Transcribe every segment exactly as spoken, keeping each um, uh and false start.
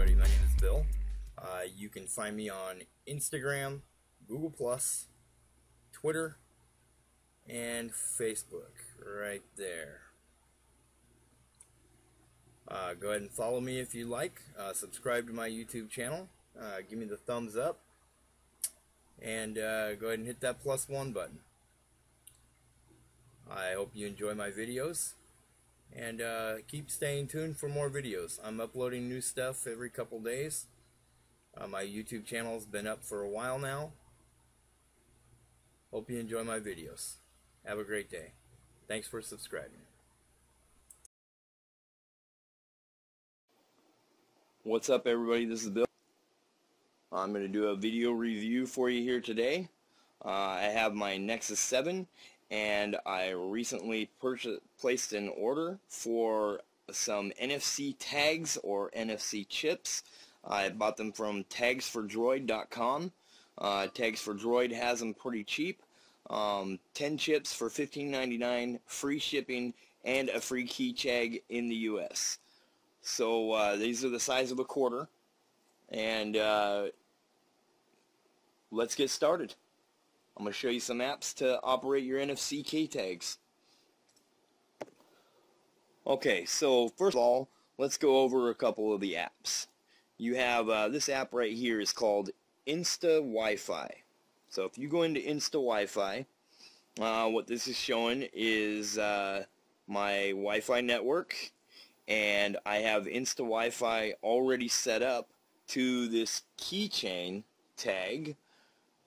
everybody, my name is Bill. Uh, you can find me on Instagram, Google Plus, Twitter, and Facebook, right there. Uh, go ahead and follow me if you like. Uh, subscribe to my YouTube channel. Uh, give me the thumbs up. And uh, go ahead and hit that plus one button. I hope you enjoy my videos. And uh, keep staying tuned for more videos. I'm uploading new stuff every couple days. Uh, my YouTube channel's been up for a while now. Hope you enjoy my videos. Have a great day. Thanks for subscribing. What's up, everybody? This is Bill. I'm going to do a video review for you here today. Uh, I have my Nexus seven, and I recently purchased, placed an order for some N F C tags or N F C chips. I bought them from tags for droid dot com. Uh, TagsForDroid has them pretty cheap. Um, ten chips for fifteen ninety-nine, free shipping, and a free key tag in the U S So uh, these are the size of a quarter. And uh, let's get started. I'm going to show you some apps to operate your N F C key tags. Okay, so first of all, let's go over a couple of the apps. You have uh, this app right here is called Insta Wi-Fi. So if you go into Insta Wi-Fi, uh, what this is showing is uh, my Wi-Fi network, and I have Insta Wi-Fi already set up to this keychain tag,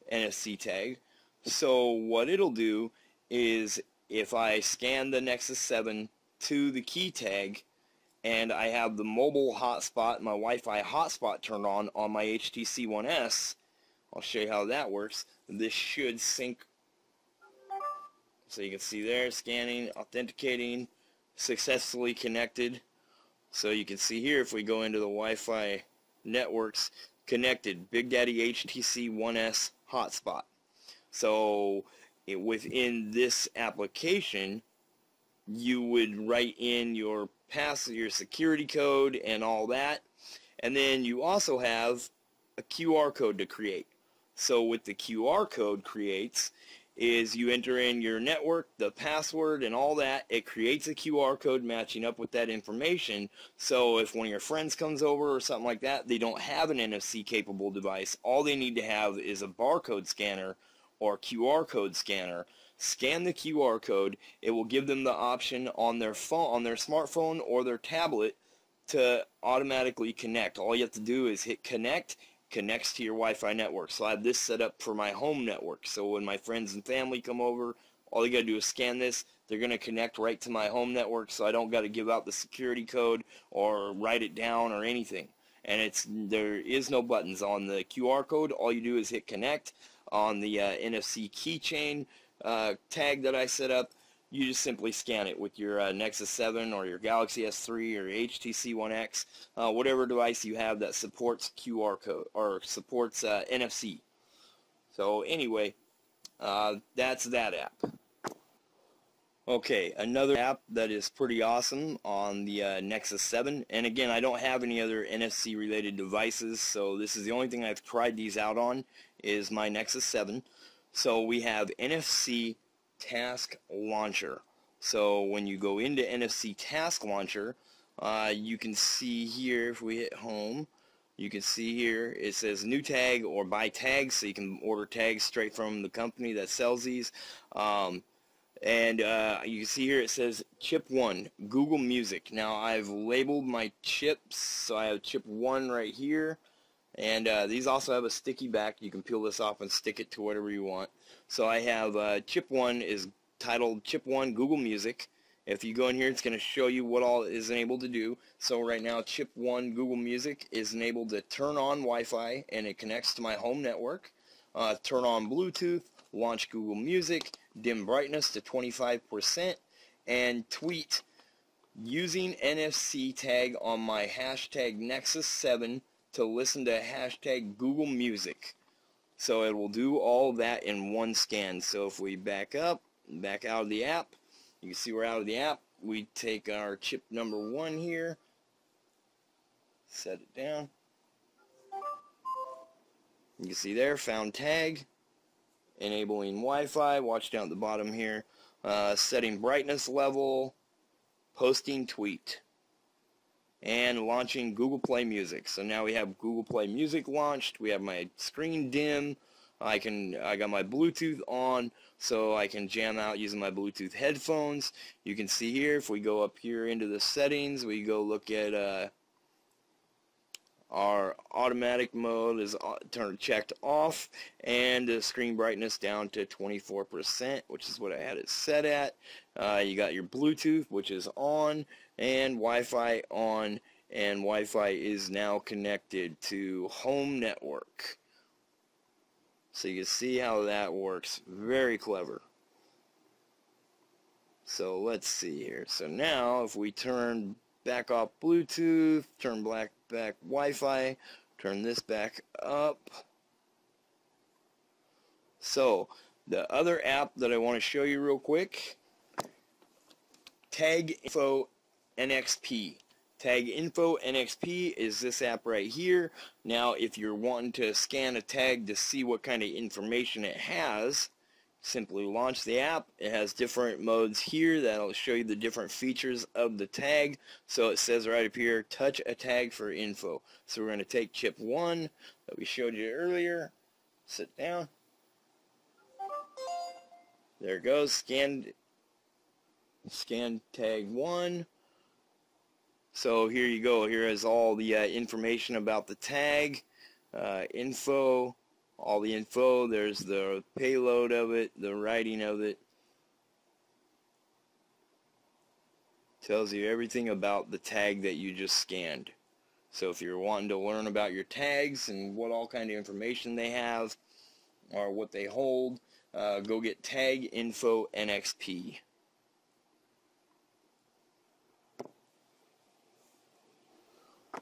N F C tag. So what it'll do is if I scan the Nexus seven to the key tag and I have the mobile hotspot, my Wi-Fi hotspot turned on on my H T C One S, I'll show you how that works. This should sync. So you can see there, scanning, authenticating, successfully connected. So you can see here if we go into the Wi-Fi networks, connected Big Daddy H T C One S hotspot. So it, within this application, you would write in your pass, your security code and all that, and then you also have a Q R code to create. So with the Q R code creates is you enter in your network, the password, and all that. It creates a Q R code matching up with that information, so if one of your friends comes over or something like that, they don't have an N F C capable device, all they need to have is a barcode scanner or Q R code scanner. Scan the Q R code, it will give them the option on their phone, on their smartphone or their tablet, to automatically connect. All you have to do is hit connect, connects to your Wi-Fi network. So I have this set up for my home network, so when my friends and family come over, all they gotta do is scan this, they're gonna connect right to my home network, so I don't gotta give out the security code or write it down or anything. And it's, there is no buttons on the Q R code, all you do is hit connect. On the uh, N F C keychain uh, tag that I set up, you just simply scan it with your uh, Nexus seven or your Galaxy S three or H T C One X, uh, whatever device you have that supports Q R code or supports uh, N F C. So anyway, uh, that's that app. Okay, another app that is pretty awesome on the uh, Nexus seven, and again, I don't have any other N F C related devices, so this is the only thing I've tried these out on is my Nexus seven. So we have N F C Task Launcher. So when you go into N F C Task Launcher, uh, you can see here, if we hit home, you can see here it says new tag or buy tags, so you can order tags straight from the company that sells these. Um, and uh, you can see here it says chip one, Google Music. Now I've labeled my chips, so I have chip one right here. And uh, these also have a sticky back. You can peel this off and stick it to whatever you want. So I have uh, chip one is titled chip one Google Music. If you go in here, it's going to show you what all is enabled to do. So right now chip one Google Music is enabled to turn on Wi-Fi, and it connects to my home network. Uh, turn on Bluetooth, launch Google Music, dim brightness to twenty-five percent, and tweet using N F C tag on my hashtag Nexus seven to listen to hashtag Google Music. So it will do all that in one scan. So if we back up, back out of the app, you can see we're out of the app. We take our chip number one here, set it down, You can see there, found tag, enabling Wi-Fi, watch down at the bottom here, uh, setting brightness level, posting tweet, and launching Google Play Music. So now we have Google Play Music launched. We have my screen dim. I can I got my Bluetooth on, so I can jam out using my Bluetooth headphones. You can see here, if we go up here into the settings, we go look at uh, our automatic mode is turned checked off, and the screen brightness down to twenty-four percent, which is what I had it set at. Uh, you got your Bluetooth, which is on, and Wi-Fi on, and Wi-Fi is now connected to home network. So you can see how that works. Very clever. So let's see here. So now if we turn back off Bluetooth, turn back back Wi-Fi, turn this back up. So the other app that I want to show you real quick, Tag Info N X P. Tag info N X P is this app right here. Now if you're wanting to scan a tag to see what kind of information it has, simply launch the app. It has different modes here that'll show you the different features of the tag. So it says right up here, touch a tag for info. So we're going to take chip one that we showed you earlier. Sit down. There it goes. Scan, scan tag one. So here you go. Here is all the uh, information about the tag, uh, info, all the info. There's the payload of it, the writing of it. Tells you everything about the tag that you just scanned. So if you're wanting to learn about your tags and what all kind of information they have or what they hold, uh, go get Tag Info N X P.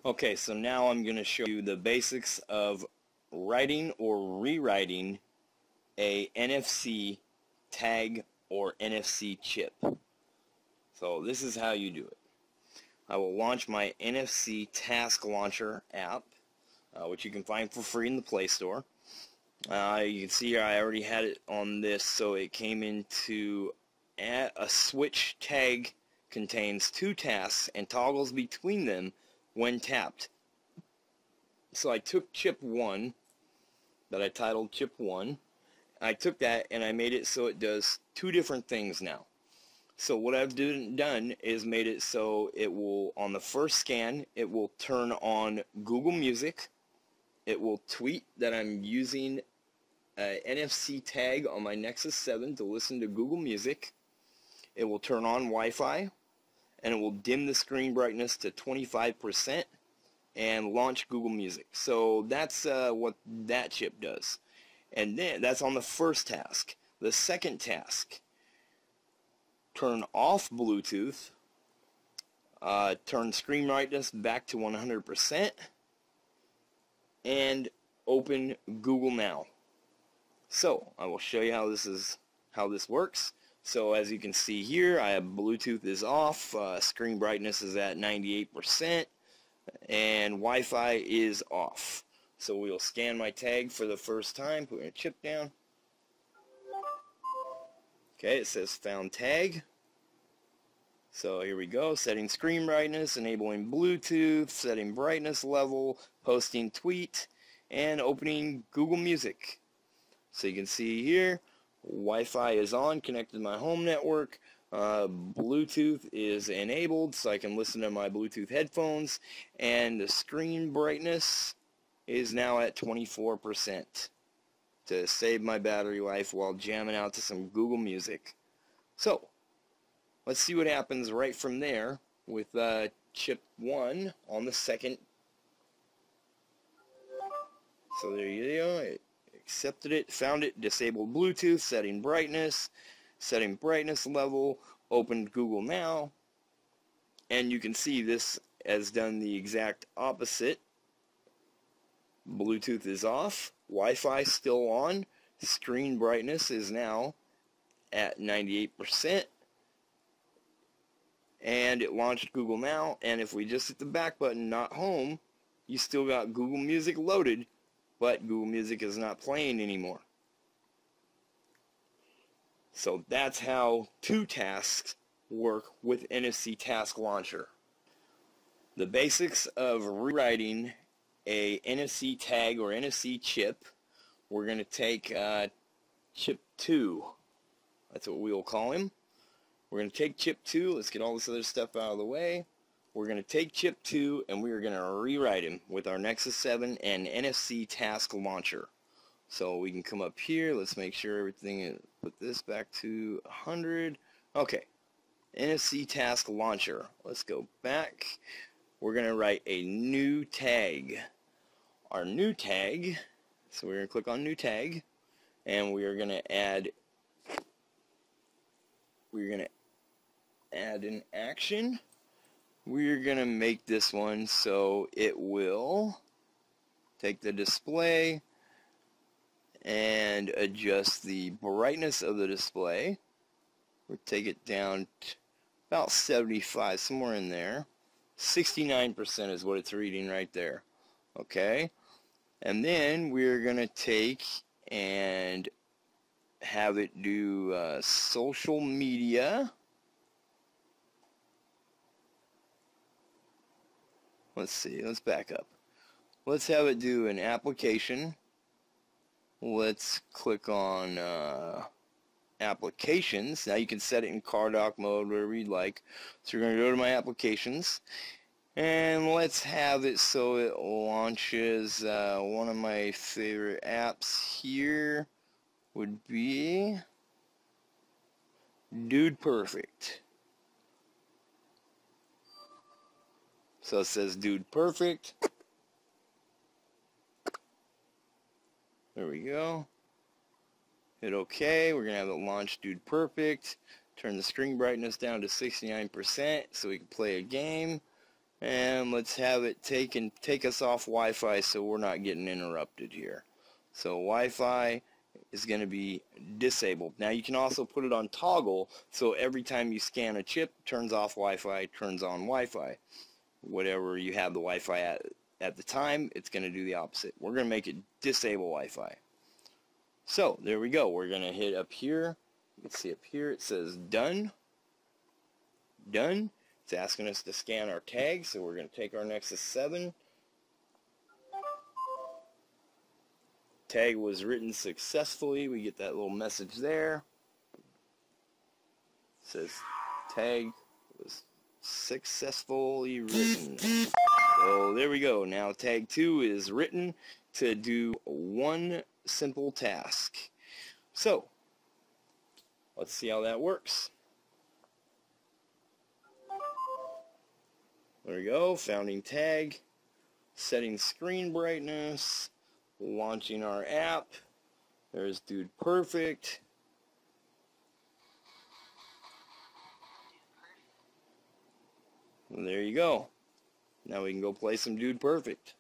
Okay, so now I'm going to show you the basics of writing or rewriting a N F C tag or N F C chip. So this is how you do it. I will launch my N F C Task Launcher app, uh, which you can find for free in the Play Store. Uh, you can see here I already had it on this, so it came into a, a switch tag contains two tasks and toggles between them when tapped. So I took chip one that I titled chip one, I took that and I made it so it does two different things now. So what I've do, done is made it so it will, on the first scan, it will turn on Google Music, it will tweet that I'm using an N F C tag on my Nexus seven to listen to Google Music, it will turn on Wi-Fi, and it will dim the screen brightness to twenty-five percent and launch Google Music. So that's uh, what that chip does. And then that's on the first task. The second task, turn off Bluetooth, uh, turn screen brightness back to one hundred percent, and open Google Now. So I will show you how this is how this works. So as you can see here, I have Bluetooth is off, uh, screen brightness is at ninety-eight percent, and Wi-Fi is off. So we'll scan my tag for the first time, putting a chip down. Okay, it says found tag. So here we go, setting screen brightness, enabling Bluetooth, setting brightness level, posting tweet, and opening Google Music. So you can see here, Wi-Fi is on, connected to my home network, uh, Bluetooth is enabled so I can listen to my Bluetooth headphones, and the screen brightness is now at twenty-four percent to save my battery life while jamming out to some Google Music. So let's see what happens right from there with uh, chip one on the second. So there you go. Accepted it, found it, disabled Bluetooth, setting brightness, setting brightness level, opened Google Now, and you can see this has done the exact opposite. Bluetooth is off, Wi-Fi still on, screen brightness is now at ninety-eight percent, and it launched Google Now, and if we just hit the back button, not home, you still got Google Music loaded, but Google Music is not playing anymore. So that's how two tasks work with N F C Task Launcher. The basics of rewriting a N F C tag or N F C chip, we're going to take uh, chip two, that's what we will call him. We're going to take chip two, let's get all this other stuff out of the way. We're going to take chip two and we are going to rewrite him with our Nexus seven and N F C Task Launcher. So we can come up here, let's make sure everything is, put this back to one hundred. Okay, N F C Task Launcher, let's go back. We're going to write a new tag. Our new tag, so we're going to click on new tag, and we are going to add we're going to add an action. We're going to make this one so it will take the display and adjust the brightness of the display. We'll take it down to about seventy-five, somewhere in there. sixty-nine percent is what it's reading right there. Okay, and then we're gonna take and have it do uh, social media. Let's see, let's back up, let's have it do an application. Let's click on uh, applications. Now you can set it in car dock mode, whatever you'd like. So you're going to go to my applications, and let's have it so it launches uh, one of my favorite apps here would be Dude Perfect. So it says Dude Perfect. There we go. Hit OK. We're going to have it launch Dude Perfect. Turn the screen brightness down to sixty-nine percent so we can play a game. And let's have it take, and take us off Wi-Fi so we're not getting interrupted here. So Wi-Fi is going to be disabled. Now you can also put it on toggle so every time you scan a chip, turns off Wi-Fi, turns on Wi-Fi. Whatever you have the Wi-Fi at at the time, it's going to do the opposite. We're going to make it disable Wi-Fi. So there we go. We're going to hit up here. You can see up here it says done. Done. It's asking us to scan our tag, so we're going to take our Nexus seven. Tag was written successfully. We get that little message there. It says tag was successfully written. So there we go. Now tag two is written to do one simple task. So let's see how that works. There we go, founding tag, setting screen brightness, launching our app. There's Dude Perfect. Well, there you go. Now we can go play some Dude Perfect.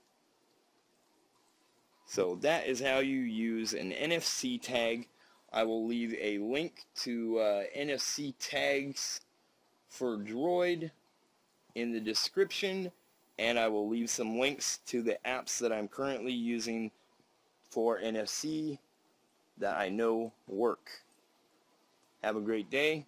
So that is how you use an N F C tag. I will leave a link to uh, N F C tags for Droid in the description, and I will leave some links to the apps that I'm currently using for N F C that I know work. Have a great day.